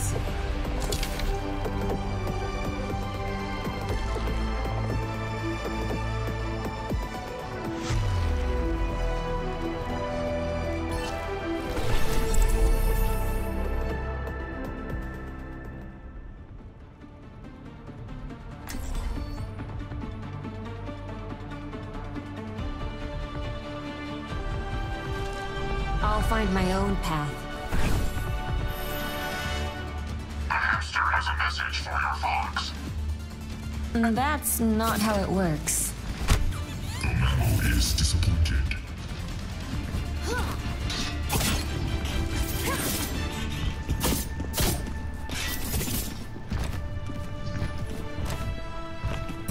guns. I'll find my own path. The hamster has a message for your fox. That's not how it works. The mammal is disappointed.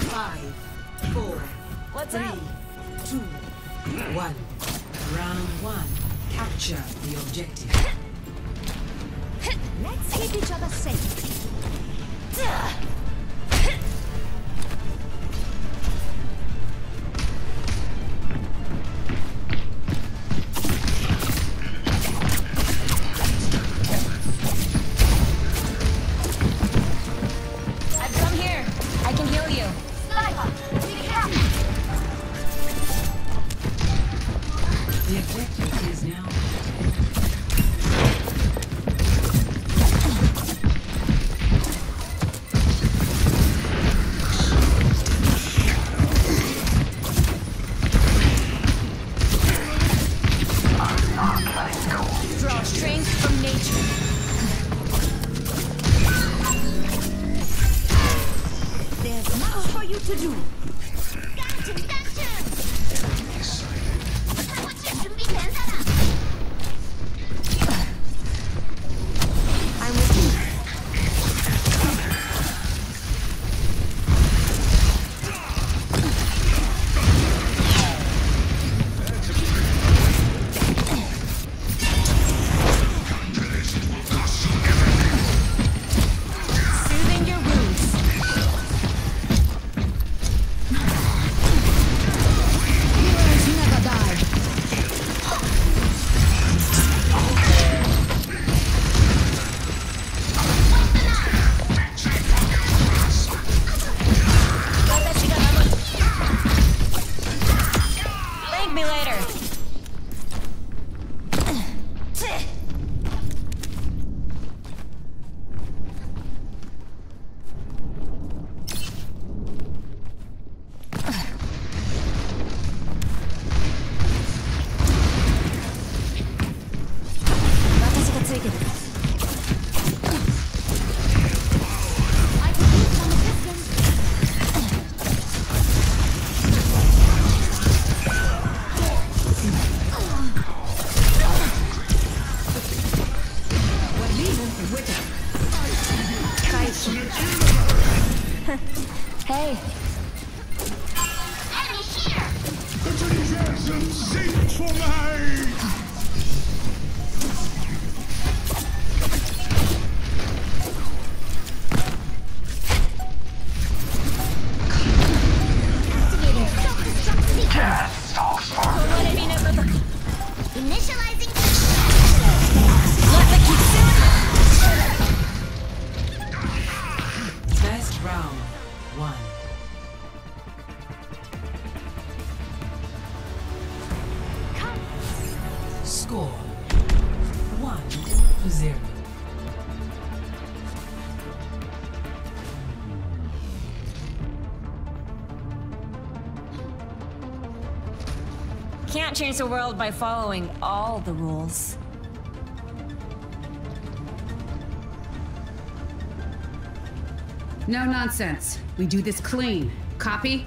Five, four, what's three, up? 2, 1. Round 1. Capture the objective. Let's keep each other safe. I've come here. I can heal you. Sniper, we need help. The objective is now. Hey! Enemy here! The treasures sing for me! Death talks for me! Initializing... Let the Kitsune! Best round. 1. Come. Score 1-0. Can't change the world by following all the rules. No nonsense. We do this clean. Copy?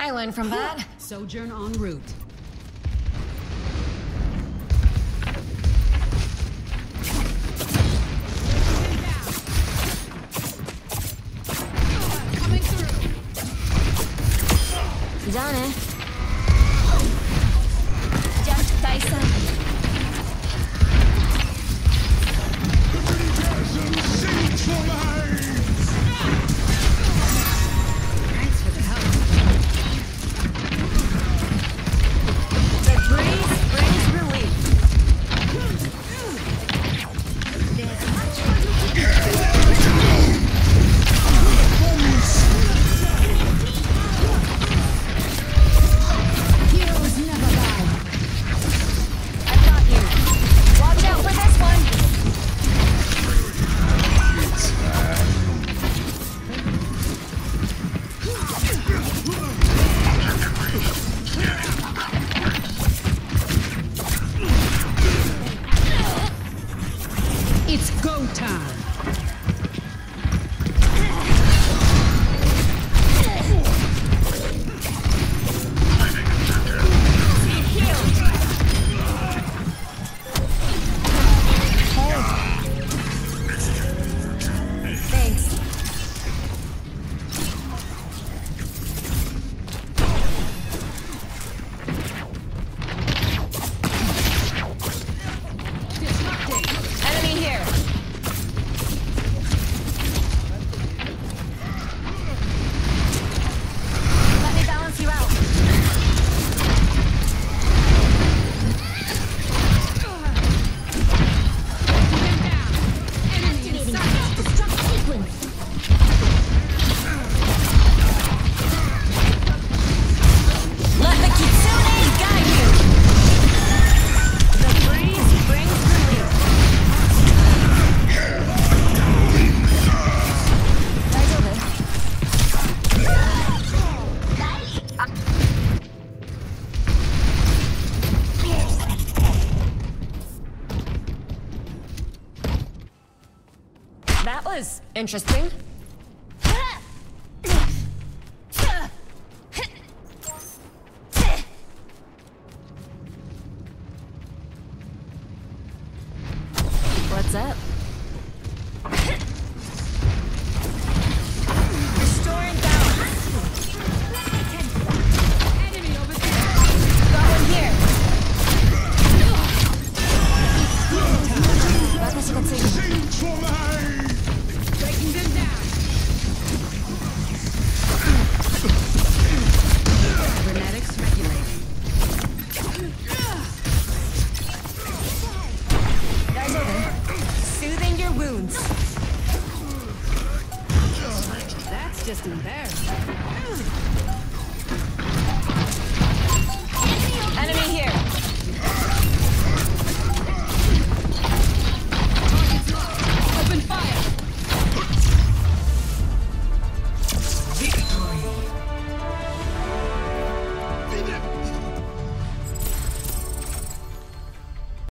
I learned from that. Sojourn en route. Coming through. Done it. Just Dyson. Interesting.